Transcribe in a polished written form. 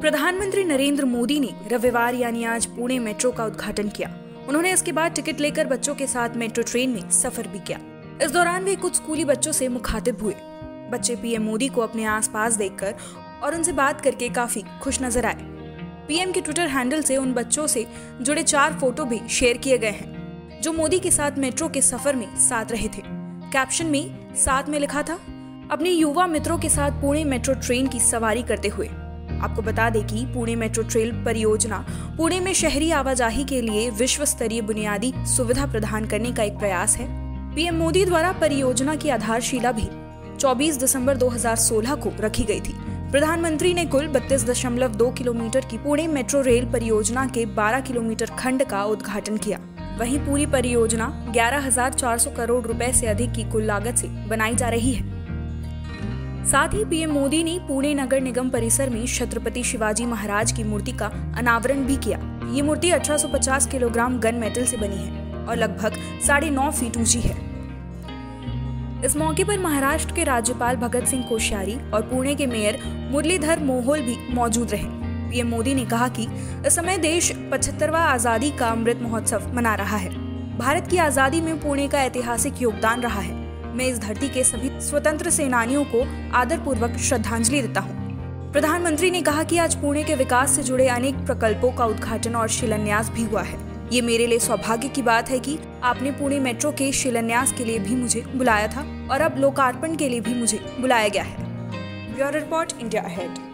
प्रधानमंत्री नरेंद्र मोदी ने रविवार यानी आज पुणे मेट्रो का उद्घाटन किया। उन्होंने इसके बाद टिकट लेकर बच्चों के साथ मेट्रो ट्रेन में सफर भी किया। इस दौरान वे कुछ स्कूली बच्चों से मुखातिब हुए। बच्चे पीएम मोदी को अपने आसपास देखकर और उनसे बात करके काफी खुश नजर आए। पीएम के ट्विटर हैंडल से उन बच्चों से जुड़े 4 फोटो भी शेयर किए गए हैं, जो मोदी के साथ मेट्रो के सफर में साथ रहे थे। कैप्शन में साथ में लिखा था, अपने युवा मित्रों के साथ पुणे मेट्रो ट्रेन की सवारी करते हुए। आपको बता दें कि पुणे मेट्रो ट्रेन परियोजना पुणे में शहरी आवाजाही के लिए विश्व स्तरीय बुनियादी सुविधा प्रदान करने का एक प्रयास है। पीएम मोदी द्वारा परियोजना की आधारशिला भी 24 दिसंबर 2016 को रखी गई थी। प्रधानमंत्री ने कुल 32.2 किलोमीटर की पुणे मेट्रो रेल परियोजना के 12 किलोमीटर खंड का उद्घाटन किया। वहीं पूरी परियोजना 11,400 करोड़ रुपए से अधिक की कुल लागत से बनाई जा रही है। साथ ही पीएम मोदी ने पुणे नगर निगम परिसर में छत्रपति शिवाजी महाराज की मूर्ति का अनावरण भी किया। ये मूर्ति 1850 किलोग्राम गन मेटल से बनी है और लगभग 9.5 फीट ऊंची है। इस मौके पर महाराष्ट्र के राज्यपाल भगत सिंह कोश्यारी और पुणे के मेयर मुरलीधर मोहल भी मौजूद रहे। पीएम मोदी ने कहा कि इस समय देश 75वां आजादी का अमृत महोत्सव मना रहा है। भारत की आजादी में पुणे का ऐतिहासिक योगदान रहा है। मैं इस धरती के सभी स्वतंत्र सेनानियों को आदरपूर्वक श्रद्धांजलि देता हूँ। प्रधानमंत्री ने कहा कि आज पुणे के विकास से जुड़े अनेक प्रकल्पों का उद्घाटन और शिलान्यास भी हुआ है। ये मेरे लिए सौभाग्य की बात है कि आपने पुणे मेट्रो के शिलान्यास के लिए भी मुझे बुलाया था और अब लोकार्पण के लिए भी मुझे बुलाया गया है। Bureau report, India ahead.